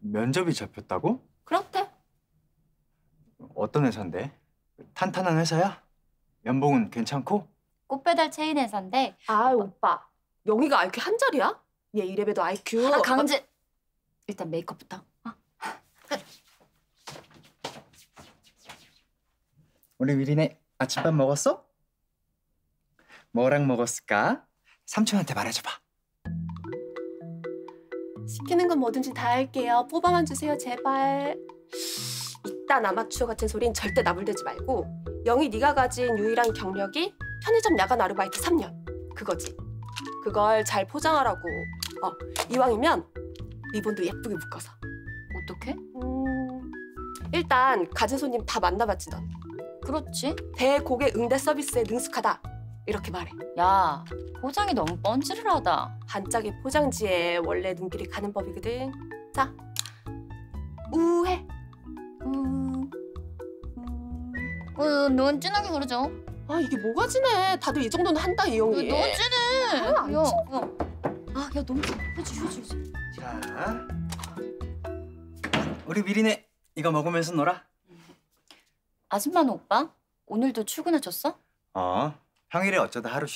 면접이 잡혔다고? 그렇대. 어떤 회사인데? 탄탄한 회사야? 연봉은 괜찮고? 꽃배달 체인 회사인데. 아 오빠, 영희가 IQ 한 자리야? 얘 이래봬도 IQ. 아, 강제. 일단 메이크업부터. 어? 우리 위리네 아침밥 먹었어? 뭐랑 먹었을까? 삼촌한테 말해줘봐. 시키는 건 뭐든지 다 할게요. 뽑아만 주세요, 제발. 이딴 아마추어 같은 소린 절대 나불대지 말고 영희 네가 가진 유일한 경력이 편의점 야간 아르바이트 3년. 그거지. 그걸 잘 포장하라고. 이왕이면 리본도 예쁘게 묶어서. 어떻게? 일단 가진 손님 다 만나봤지, 넌. 그렇지. 대고객 응대 서비스에 능숙하다. 이렇게 말해. 야, 포장이 너무 뻔질하다. 반짝이 포장지에 원래 눈길이 가는 법이거든. 자, 우회. 넌 진하게 그러죠. 아, 이게 뭐가 진해. 다들 이 정도는 한다, 이 형이. 너 진해. 아, 야, 야, 너무 해줘. 자, 우리 미리네 이거 먹으면서 놀아. 아줌마는 오빠, 오늘도 출근하셨어? 평일에 어쩌다 하루 쉬